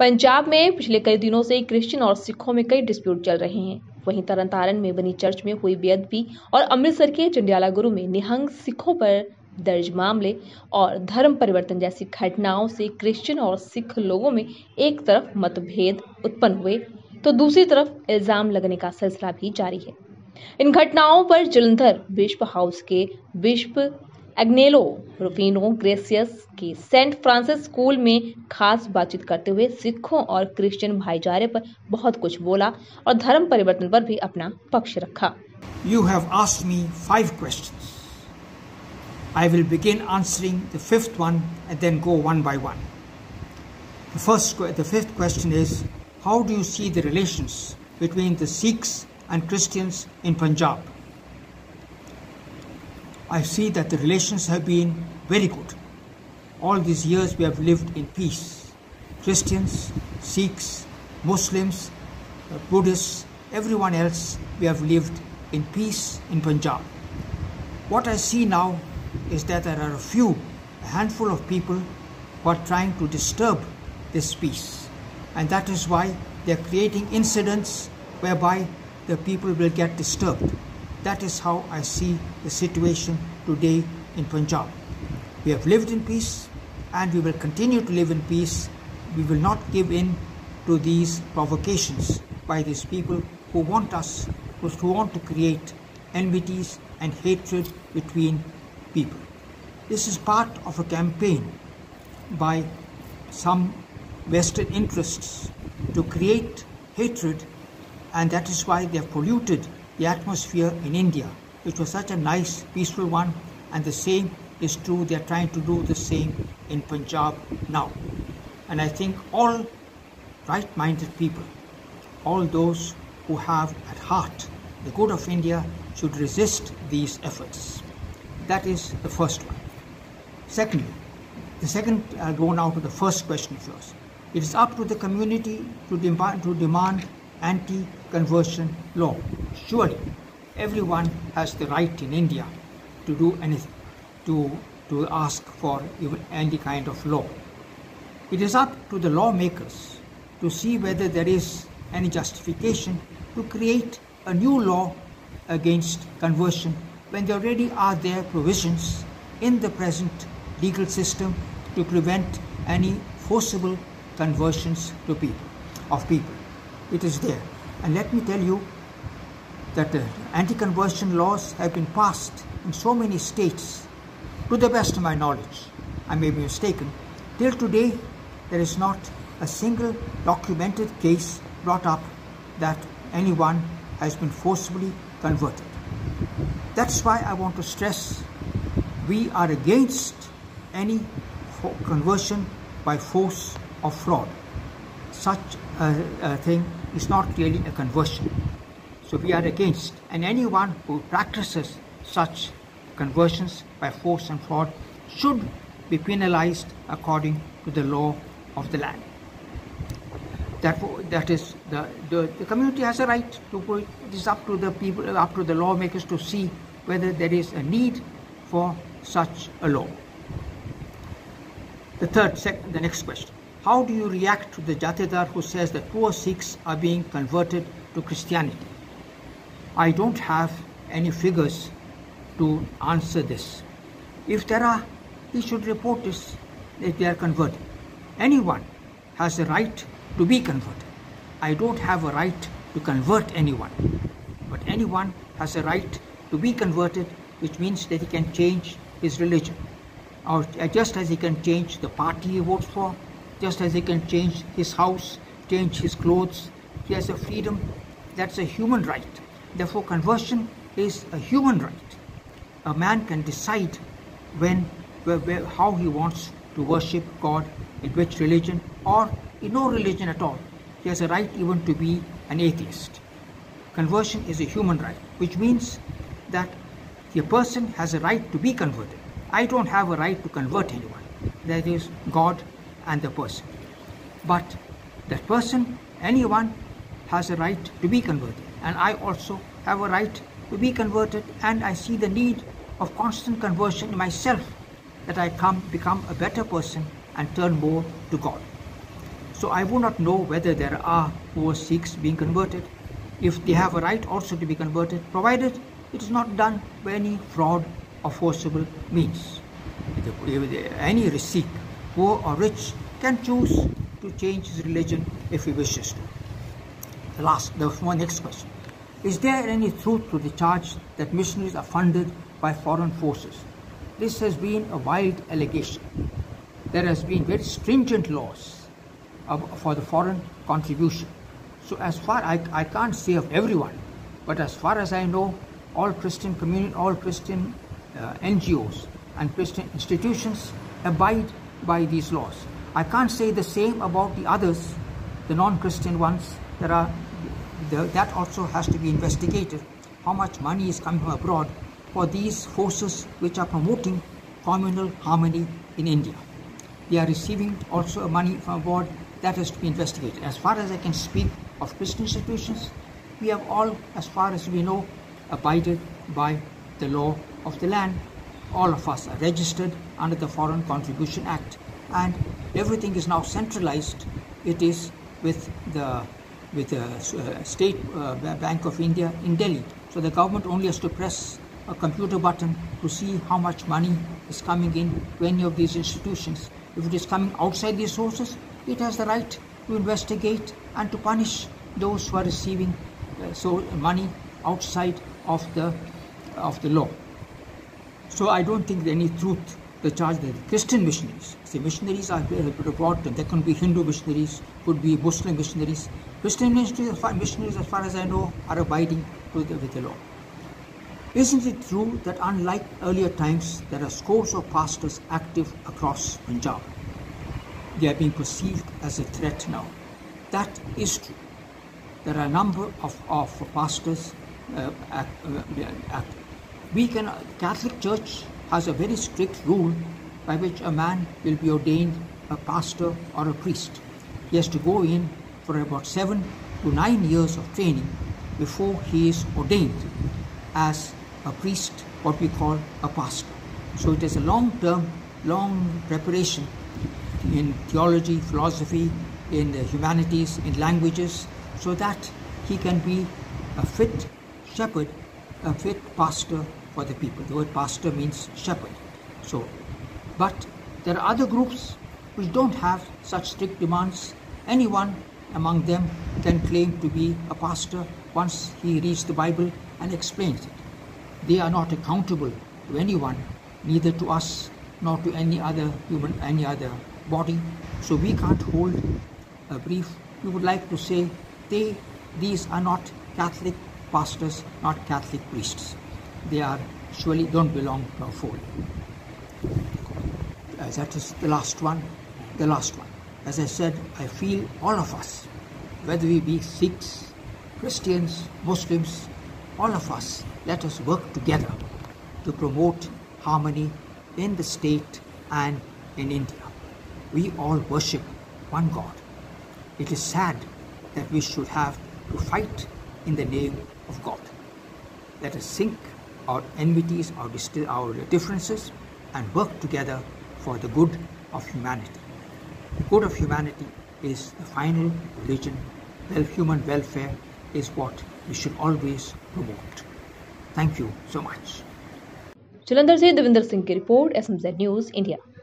पंजाब में पिछले कई दिनों से क्रिश्चियन और सिखों में कई डिस्प्यूट चल रहे हैं। वहीं तरन तारन में बनी चर्च में हुई बेअदबी और अमृतसर के जंडियाला गुरु में निहंग सिखों पर दर्ज मामले और धर्म परिवर्तन जैसी घटनाओं से क्रिश्चियन और सिख लोगों में एक तरफ मतभेद उत्पन्न हुए तो दूसरी तरफ इल्जाम लगने का सिलसिला भी जारी है। इन घटनाओं पर जलंधर बिशप हाउस के बिशप अगनेलो रुफिनो ग्रेसियस के सेंट फ्रांसिस स्कूल में खास बातचीत करते हुए सिखों और क्रिश्चियन भाईचारे पर बहुत कुछ बोला और धर्म परिवर्तन पर भी अपना पक्ष रखा। You have asked me 5 questions. I will begin answering the 5th one and then go one by one. The fifth question is, how do you see the relations between the Sikhs and Christians in Punjab? I see that the relations have been very good. All these years we have lived in peace. Christians, Sikhs, Muslims, Buddhists, everyone else, we have lived in peace in Punjab. What I see now is that there are a handful of people who are trying to disturb this peace. And that is why they are creating incidents whereby the people will get disturbed. That is how I see the situation today in Punjab. We have lived in peace and we will continue to live in peace. We will not give in to these provocations by these people who want to create enmities and hatred between people. This is part of a campaign by some Western interests to create hatred, and that is why they have polluted the atmosphere in India, which was such a nice, peaceful one, and the same is true. They are trying to do the same in Punjab now. And I think all right-minded people, all those who have at heart the good of India, should resist these efforts. That is the first one. Secondly, I'll go now to the first question of yours. It is up to the community to demand anti-conversion law. Surely, everyone has the right in India to do anything, to ask for even any kind of law. It is up to the lawmakers to see whether there is any justification to create a new law against conversion when there already are there provisions in the present legal system to prevent any forcible conversions to people, of people. It is there. And let me tell you that the anti-conversion laws have been passed in so many states. To the best of my knowledge, I may be mistaken, till today there is not a single documented case brought up that anyone has been forcibly converted. That's why I want to stress we are against any conversion by force or fraud. Such a thing is not really a conversion. So we are against, and anyone who practices such conversions by force and fraud should be penalized according to the law of the land. That is, the community has a right to put it. It is up to the people, up to the lawmakers to see whether there is a need for such a law. The next question. How do you react to the Jathedar who says that poor Sikhs are being converted to Christianity? I don't have any figures to answer this. If there are, he should report this if they are converted. Anyone has a right to be converted. I don't have a right to convert anyone, but anyone has a right to be converted, which means that he can change his religion, or just as he can change the party he votes for, just as he can change his house, change his clothes. He has a freedom. That's a human right. Therefore, conversion is a human right. A man can decide how he wants to worship God, in which religion, or in no religion at all. He has a right even to be an atheist. Conversion is a human right, which means that the person has a right to be converted. I don't have a right to convert anyone. That is God and the person. But that person, anyone, has a right to be converted. And I also have a right to be converted, and I see the need of constant conversion in myself, that I become a better person and turn more to God. So I would not know whether there are poor Sikhs being converted, if they have a right also to be converted, provided it is not done by any fraud or forcible means. Any Sikh, poor or rich, can choose to change his religion if he wishes to. The next question. Is there any truth to the charge that missionaries are funded by foreign forces? This has been a wild allegation. There has been very stringent laws for the foreign contribution. So as far, I can't say of everyone, but as far as I know, all Christian community, all Christian NGOs and Christian institutions abide by these laws. I can't say the same about the others, the non-Christian ones. That also has to be investigated, how much money is coming from abroad for these forces which are promoting communal harmony in India. They are receiving also money from abroad. That has to be investigated. As far as I can speak of Christian institutions, we have all, as far as we know, abided by the law of the land. All of us are registered under the Foreign Contribution Act, and everything is now centralized. It is with the State Bank of India in Delhi. So the government only has to press a computer button to see how much money is coming in to any of these institutions. If it is coming outside these sources, it has the right to investigate and to punish those who are receiving money outside of the law. So I don't think there any truth the charge that the Christian missionaries, see, missionaries are brought to them. There can be Hindu missionaries, could be Muslim missionaries. Christian missionaries, as far as I know, are abiding with the law. Isn't it true that unlike earlier times, there are scores of pastors active across Punjab? They are being perceived as a threat now. That is true. There are a number of pastors active. Catholic Church has a very strict rule by which a man will be ordained a pastor or a priest. He has to go in for about 7 to 9 years of training before he is ordained as a priest, what we call a pastor. So it is a long preparation in theology, philosophy, in the humanities, in languages, so that he can be a fit shepherd, a fit pastor for the people. The word pastor means shepherd. So, but there are other groups which don't have such strict demands. Anyone among them can claim to be a pastor once he reads the Bible and explains it. They are not accountable to anyone, neither to us nor to any other human, any other body. So we can't hold a brief. We would like to say these are not Catholic pastors, not Catholic priests. They are surely don't belong to our fold. That is the last one. The last one. As I said, I feel all of us, whether we be Sikhs, Christians, Muslims, all of us, let us work together to promote harmony in the state and in India. We all worship one God. It is sad that we should have to fight in the name of God. Let us sink our enmities, our differences, and work together for the good of humanity. The good of humanity is the final religion. Human welfare is what we should always promote. Thank you so much. Jalandhar se Devinder Singh ki report, SMZ News, India.